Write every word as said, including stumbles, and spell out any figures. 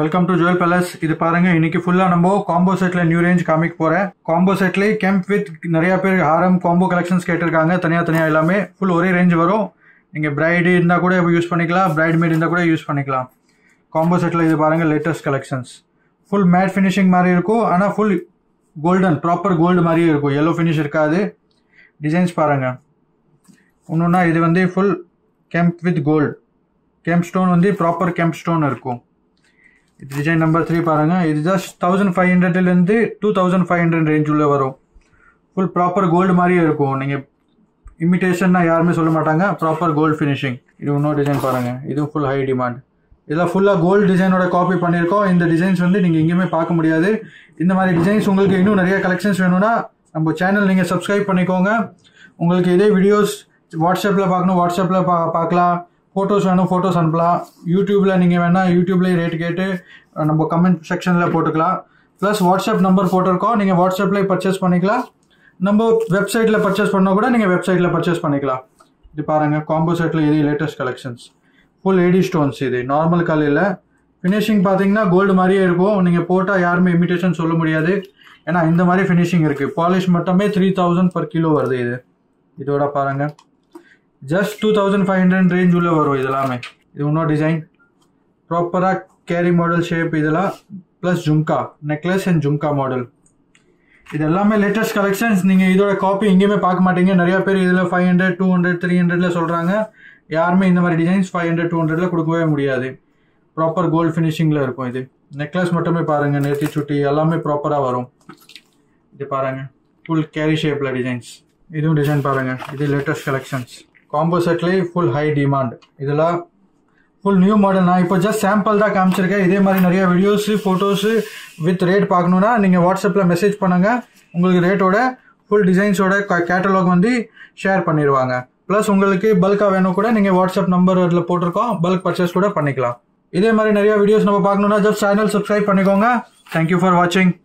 Welcome to Jewel Palace. This is the combo set new range comic. Combo set camp with Haram combo collections. Full range. You bride use bride use combo set latest collections. Full matte finishing and full golden proper gold yellow finish designs full camp with gold. Camp stone proper camp stone. Design number three paranga. It is just fifteen hundred and twenty-five hundred range ulle full proper gold mari irukku. Imitation na yarume solla matanga. Proper gold finishing. Idu no design paranga. Idu full high demand. Idha full gold design oda copy pannirukkom. Indha designs vande neenga engeyume paaka mudiyadhu. Indha mari designs ungalku innum nariya collections venumna நம்ம channel neenga subscribe pannikonga. Ungalku idhe videos WhatsApp la paakano WhatsApp la paakalam. Photos and photos and blah. YouTube la ninge venna YouTube la rate kete number comment section la potukla. Plus WhatsApp number potukko ninge WhatsApp la purchase panikla. Number website la purchase panna kuda ninge website la purchase panikla. Idu paranga combo set la idhi latest collections. Full A D stones idhi normal kal illa. Finishing pathina gold mari irukum ninge pota yarume imitation solla mudiyadhu. Ena indha mari finishing irukku. Polish mattume three thousand per kilo varudhu idhu. Idoda paranga. Just twenty-five hundred range ulle varu idalame. Idu no design. Proper carry model shape idala plus jumka necklace and jumka model. Idellame latest collections. Ninge idoda copy inge me paak mattinga. Nariya per idala five hundred, two hundred, three hundred la solranga. Yarme indha mari designs five hundred, two hundred la kudukave mudiyadhu. Proper gold finishing la irukum idu. Necklace mattume paranga nethi chutti ellame proper ah varum. Idu paranga full carry shape la designs. Idu design paranga. Idu latest collections. Combo set full high demand. This full new model. I just sample the camera. This mari nariya videos, photos with rate paaknu na. Ninge WhatsApp la message pannunga. Ungalku rate oda full designs oda catalog vandi share pannirvaanga. Plus ungalku bulk ah venum kuda ninge WhatsApp number la potirukom bulk purchase kuda pannikalam. Idhe mari nariya videos nama paaknu na just channel subscribe pannikonga. Thank you for watching.